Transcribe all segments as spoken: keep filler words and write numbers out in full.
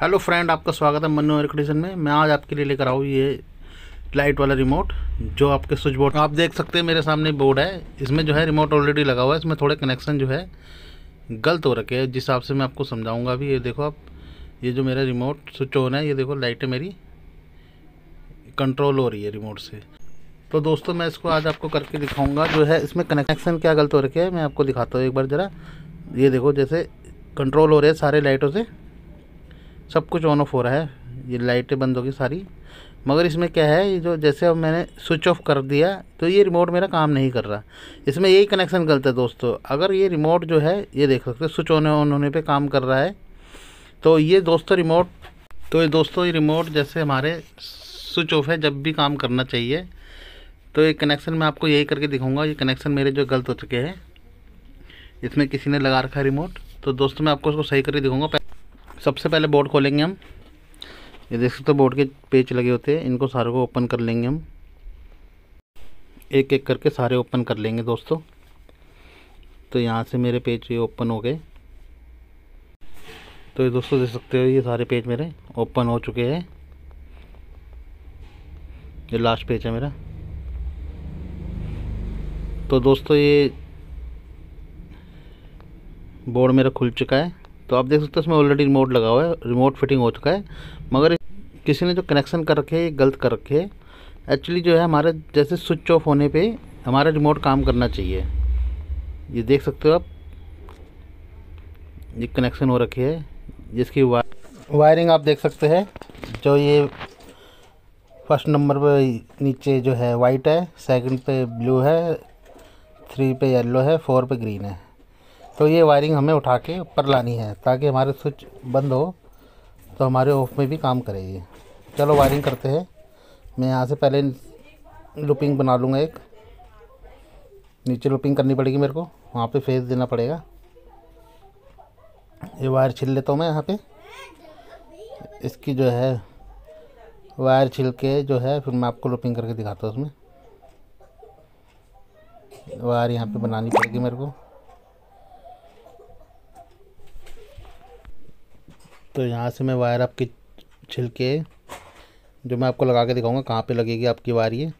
Hello friend, आपका स्वागत है मनु एयर कंडीशन में। मैं आज आपके लिए लेकर आऊँ ये लाइट वाला रिमोट जो आपके स्विच बोर्ड, आप देख सकते हैं मेरे सामने बोर्ड है, इसमें जो है रिमोट ऑलरेडी लगा हुआ है। इसमें थोड़े कनेक्शन जो है गलत हो रखे हैं, जिस हिसाब से मैं आपको समझाऊंगा अभी। ये देखो आप, ये जो मेरा रिमोट स्विच ऑन है, ये देखो लाइटें मेरी कंट्रोल हो रही है रिमोट से। तो दोस्तों मैं इसको आज आपको करके दिखाऊँगा जो है इसमें कनेक्शन क्या गलत हो रखे हैं, मैं आपको दिखाता हूँ एक बार ज़रा। ये देखो जैसे कंट्रोल हो रहे हैं सारे लाइटों से, सब कुछ ऑन ऑफ हो रहा है, ये लाइटें बंद होगी सारी। मगर इसमें क्या है, ये जो जैसे अब मैंने स्विच ऑफ कर दिया तो ये रिमोट मेरा काम नहीं कर रहा। इसमें यही कनेक्शन गलत है दोस्तों। अगर ये रिमोट जो है, ये देख सकते हो स्विच ऑन ऑन होने पे काम कर रहा है, तो ये दोस्तों रिमोट तो ये दोस्तों ये रिमोट जैसे हमारे स्विच ऑफ है जब भी काम करना चाहिए। तो ये कनेक्शन मैं आपको यही करके दिखाऊँगा। ये कनेक्शन मेरे जो गलत हो चुके हैं, इसमें किसी ने लगा रखा है रिमोट। तो दोस्तों मैं आपको उसको सही करके दिखाऊँगा। सबसे पहले बोर्ड खोलेंगे हम, ये देख सकते हो बोर्ड के पेच लगे होते हैं, इनको सारे को ओपन कर लेंगे हम, एक एक करके सारे ओपन कर लेंगे दोस्तों। तो यहाँ से मेरे पेज ये ओपन हो गए। तो ये दोस्तों देख सकते हो ये सारे पेज मेरे ओपन हो चुके हैं। ये लास्ट पेज है मेरा। तो दोस्तों ये बोर्ड मेरा खुल चुका है। तो आप देख सकते हो इसमें ऑलरेडी रिमोट लगा हुआ है, रिमोट फिटिंग हो चुका है। मगर किसी ने जो कनेक्शन कर रखे है गलत कर रखे है। एक्चुअली जो है हमारे जैसे स्विच ऑफ होने पे हमारा रिमोट काम करना चाहिए। ये देख सकते हो आप, ये कनेक्शन हो रखे है, जिसकी वायर वायरिंग आप देख सकते हैं। जो ये फर्स्ट नंबर पर नीचे जो है वाइट है, सेकेंड पे ब्लू है, थ्री पे येलो है, फोर पे ग्रीन है। तो ये वायरिंग हमें उठा के ऊपर लानी है ताकि हमारे स्विच बंद हो तो हमारे ऑफ में भी काम करेगी। चलो वायरिंग करते हैं। मैं यहाँ से पहले लूपिंग बना लूँगा, एक नीचे लूपिंग करनी पड़ेगी मेरे को, वहाँ पे फेस देना पड़ेगा। ये वायर छील लेता हूँ मैं यहाँ पे, इसकी जो है वायर छील के जो है फिर मैं आपको लूपिंग करके दिखाता हूँ। उसमें वायर यहाँ पर बनानी पड़ेगी मेरे को। तो यहाँ से मैं वायर आपकी छिलके जो मैं आपको लगा के दिखाऊंगा कहाँ पे लगेगी आपकी वायर ये।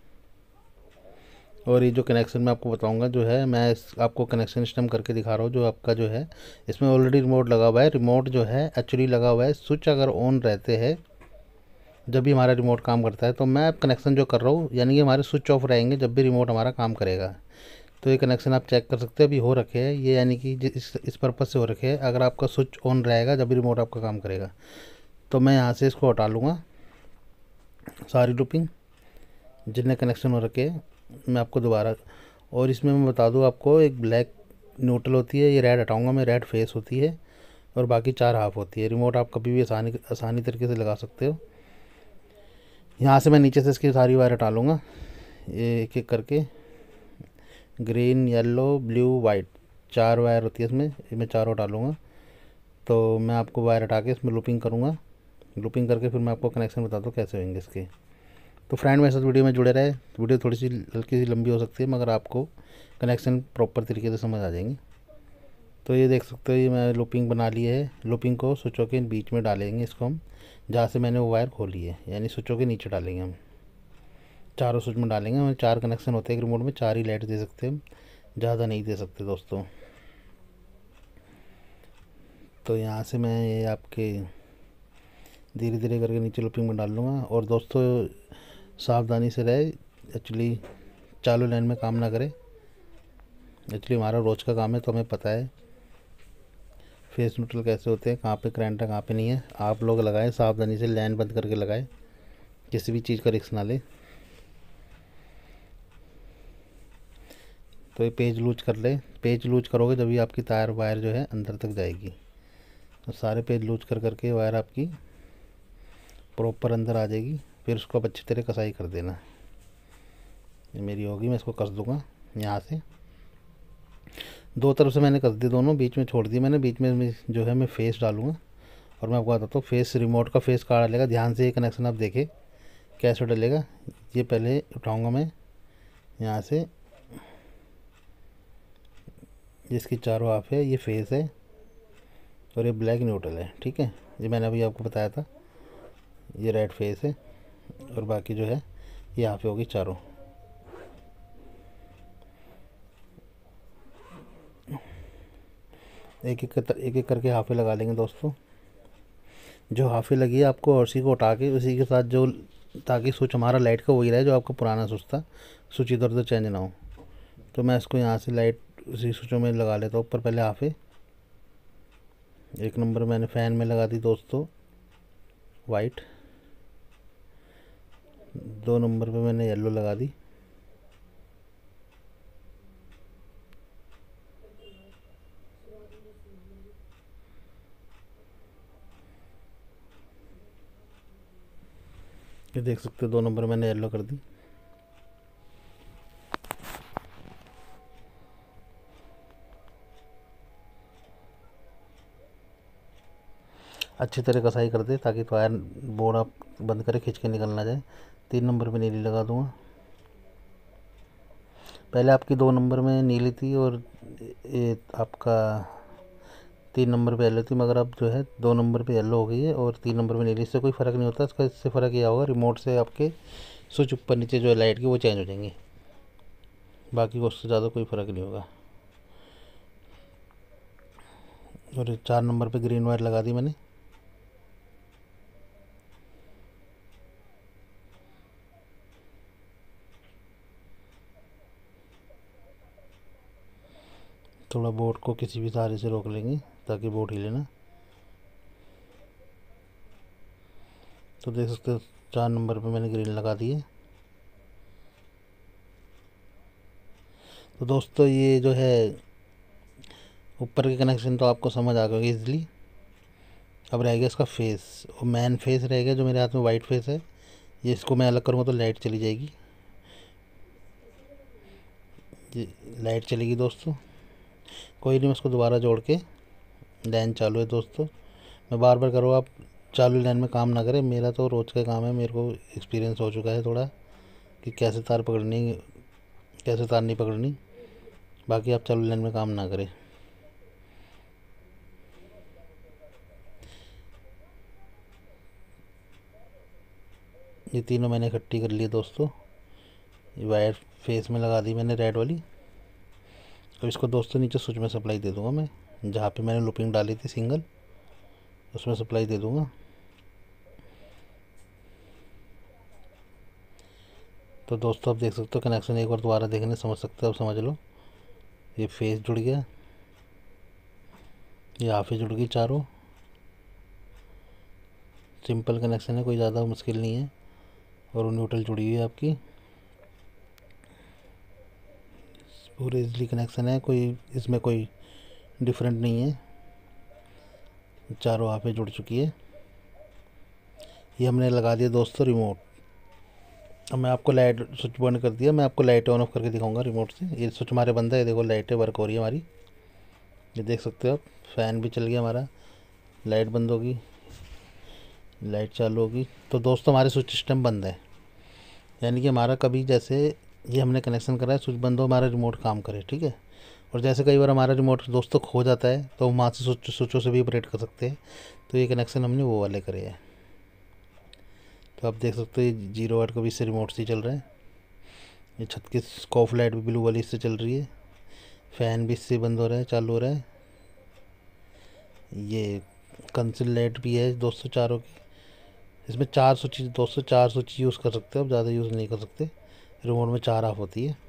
और ये जो कनेक्शन मैं आपको बताऊंगा जो है, मैं इस आपको कनेक्शन सिस्टम करके दिखा रहा हूँ। जो आपका जो है इसमें ऑलरेडी रिमोट लगा हुआ है। रिमोट जो है एक्चुअली लगा हुआ है, स्विच अगर ऑन रहते हैं जब भी हमारा रिमोट काम करता है। तो मैं अब कनेक्शन जो कर रहा हूँ यानी कि हमारे स्विच ऑफ रहेंगे जब भी रिमोट हमारा काम करेगा। तो ये कनेक्शन आप चेक कर सकते हो, अभी हो रखे हैं ये, यानी कि इस इस पर्पज़ से हो रखे हैं। अगर आपका स्विच ऑन रहेगा जब भी रिमोट आपका काम करेगा। तो मैं यहाँ से इसको हटा लूँगा सारी लूपिंग जितने कनेक्शन हो रखे हैं मैं आपको दोबारा। और इसमें मैं बता दूँ आपको, एक ब्लैक न्यूट्रल होती है, ये रेड हटाऊँगा मैं, रेड फेस होती है और बाकी चार हाफ होती है। रिमोट आप कभी भी आसानी आसानी तरीके से लगा सकते हो। यहाँ से मैं नीचे से इसकी सारी वायर हटा लूँगा एक एक करके, ग्रीन येलो ब्लू वाइट, चार वायर होती है इसमें, इसमें चारों हटा लूँगा। तो मैं आपको वायर हटा के इसमें लूपिंग करूँगा, लूपिंग करके फिर मैं आपको कनेक्शन बताता हूँ कैसे होंगे इसके। तो फ्रेंड मेरे साथ वीडियो में जुड़े रहे। वीडियो थोड़ी सी हल्की सी लंबी हो सकती है मगर आपको कनेक्शन प्रॉपर तरीके से समझ आ जाएंगे। तो ये देख सकते हो ये मैं लूपिंग बना ली है। लूपिंग को स्विचों के बीच में डालेंगे इसको हम, जहाँ से मैंने वो वायर खोली है यानी स्विचों के नीचे डालेंगे हम, चारों स्विच में डालेंगे। हमें चार कनेक्शन होते हैं रिमोट में, चार ही लाइट दे सकते हैं, ज़्यादा नहीं दे सकते दोस्तों। तो यहाँ से मैं ये आपके धीरे धीरे करके नीचे लूपिंग में डाल लूँगा। और दोस्तों सावधानी से रहे, एक्चुअली चालू लाइन में काम ना करें। एक्चुअली हमारा रोज़ का काम है तो हमें पता है फेस न्यूट्रल कैसे होते हैं, कहाँ पर करंट है कहाँ पर नहीं है। आप लोग लगाएँ सावधानी से, लाइन बंद करके लगाएँ, किसी भी चीज़ का रिस्क ना लें। तो ये पेज लूज कर ले, पेज लूज करोगे जब ये आपकी तार वायर जो है अंदर तक जाएगी। तो सारे पेज लूज कर करके वायर आपकी प्रॉपर अंदर आ जाएगी। फिर उसको आप अच्छी तरह कसाई कर देना। ये मेरी होगी, मैं इसको कस दूंगा यहाँ से। दो तरफ से मैंने कस दी, दोनों बीच में छोड़ दी मैंने। बीच में जो है मैं फेस डालूँगा और मैं आपको बताता हूँ फेस, रिमोट का फेस कहाँ डालेगा। ध्यान से ये कनेक्शन आप देखें कैसे डलेगा। ये पहले उठाऊँगा मैं यहाँ से, जिसकी चारों हाफ है, ये फेस है और ये ब्लैक न्यूट्रल है, ठीक है। ये मैंने अभी आपको बताया था, ये रेड फेस है और बाकी जो है यहाँ पे होगी चारों। एक एक कर, एक एक करके हाफे लगा लेंगे दोस्तों। जो हाफे लगी है आपको और उसी को उठा के उसी के साथ जो, ताकि स्विच हमारा लाइट का वही रहे जो आपका पुराना स्विच था, स्विच इधर उधर चेंज ना हो। तो मैं इसको यहाँ से लाइट उसी स्विचों में लगा लेता हूँ। ऊपर पहले हाफे एक नंबर मैंने फ़ैन में लगा दी दोस्तों वाइट, दो नंबर पे मैंने येलो लगा दी, ये देख सकते हो दो नंबर मैंने येलो कर दी। अच्छी तरह कसाई कर दे ताकि तो वायर बोर्ड आप बंद करें खींच के निकल ना जाए। तीन नंबर पे नीली लगा दूंगा। पहले आपकी दो नंबर में नीली थी और ये आपका तीन नंबर पे येलो थी, मगर अब जो है दो नंबर पे येलो हो गई है और तीन नंबर पे नीली। इससे कोई फ़र्क नहीं होता इसका, इससे फ़र्क यह होगा रिमोट से आपके स्विच ऊपर नीचे जो है लाइट की वो चेंज हो जाएंगी, बाकी उससे ज़्यादा कोई फ़र्क नहीं होगा। और चार नंबर पर ग्रीन वायर लगा दी मैंने। थोड़ा बोर्ड को किसी भी सहारे से रोक लेंगे ताकि बोर्ड हिले ना। तो देख सकते हो चार नंबर पे मैंने ग्रीन लगा दी है। तो दोस्तों ये जो है ऊपर के कनेक्शन तो आपको समझ आ गए इजली। अब रह गया इसका फेस और मेन फेस रह गया जो मेरे हाथ में वाइट फेस है, ये इसको मैं अलग करूँगा तो लाइट चली जाएगी, ये लाइट चलेगी दोस्तों। कोई नहीं, मैं उसको दोबारा जोड़ के, लाइन चालू है दोस्तों। मैं बार बार करो आप चालू लाइन में काम ना करें, मेरा तो रोज़ का काम है, मेरे को एक्सपीरियंस हो चुका है थोड़ा कि कैसे तार पकड़नी कैसे तार नहीं पकड़नी। बाकी आप चालू लाइन में काम ना करें। ये तीनों मैंने इकट्ठी कर लिए दोस्तों। ये वायर फेस में लगा दी मैंने रेड वाली। तो इसको दोस्तों नीचे स्विच में सप्लाई दे दूंगा मैं, जहाँ पे मैंने लूपिंग डाली थी सिंगल उसमें सप्लाई दे दूंगा। तो दोस्तों आप देख सकते हो कनेक्शन, एक बार दोबारा देखने समझ सकते हो आप, समझ लो ये फेस जुड़ गया, ये हाफे जुड़ गई चारों। सिंपल कनेक्शन है, कोई ज़्यादा मुश्किल नहीं है। और न्यूट्रल जुड़ी हुई है आपकी, पूरे इजली कनेक्शन है, कोई इसमें कोई डिफरेंट नहीं है। चारों हाफे जुड़ चुकी है। ये हमने लगा दिया दोस्तों रिमोट। अब मैं आपको लाइट स्विच बंद कर दिया, मैं आपको लाइट ऑन ऑफ करके दिखाऊंगा रिमोट से। ये स्विच हमारे बंद है, देखो लाइटें वर्क हो रही है हमारी, ये देख सकते हो आप। फ़ैन भी चल गया हमारा, लाइट बंद होगी, लाइट चालू होगी। तो दोस्तों हमारे स्विच सिस्टम बंद है, यानी कि हमारा कभी जैसे ये हमने कनेक्शन करा है स्विच बंद हो हमारा रिमोट काम करे, ठीक है। और जैसे कई बार हमारा रिमोट दोस्तों खो जाता है तो हम वहाँ से स्विच स्विचों से भी ऑपरेट कर सकते हैं। तो ये कनेक्शन हमने वो वाले करे हैं। तो आप देख सकते हो ये जीरो वाट का भी इससे रिमोट से चल रहा है। ये छत की स्कॉफ लाइट भी ब्लू वाली इससे चल रही है। फ़ैन भी इससे बंद हो रहा है, चालू हो रहा है। ये कंसिल लाइट भी है दोस्तों चारों की। इसमें चार स्विच दोस्तों चार स्विच यूज़ कर सकते हो आप, ज़्यादा यूज़ नहीं कर सकते, रिमोट में चार ऑफ होती है।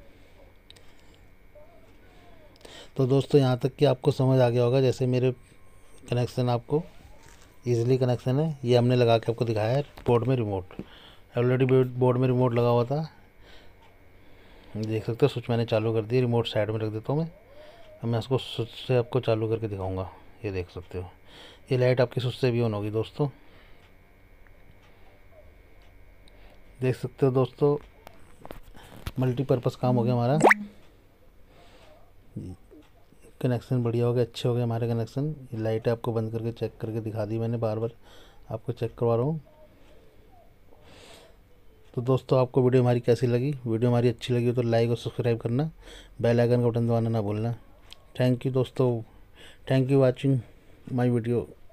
तो दोस्तों यहाँ तक कि आपको समझ आ गया होगा जैसे मेरे कनेक्शन, आपको इजीली कनेक्शन है। ये हमने लगा के आपको दिखाया है बोर्ड में रिमोट, ऑलरेडी बोर्ड में रिमोट लगा हुआ था, देख सकते हो। स्विच मैंने चालू कर दिया, रिमोट साइड में रख देता हूँ मैं। अब मैं इसको स्विच से आपको चालू करके दिखाऊँगा। ये देख सकते हो ये लाइट आपकी स्विच से भी ऑन होगी दोस्तों, देख सकते हो दोस्तों। मल्टीपर्पज़ काम हो गया हमारा, कनेक्शन बढ़िया हो गया, अच्छे हो गए हमारे कनेक्शन। ये लाइटें आपको बंद करके चेक करके दिखा दी मैंने, बार बार आपको चेक करवा रहा हूँ। तो दोस्तों आपको वीडियो हमारी कैसी लगी, वीडियो हमारी अच्छी लगी हो तो लाइक और सब्सक्राइब करना, बेल आइकन का बटन दबाना ना भूलना। थैंक यू दोस्तों, thank you watching my video.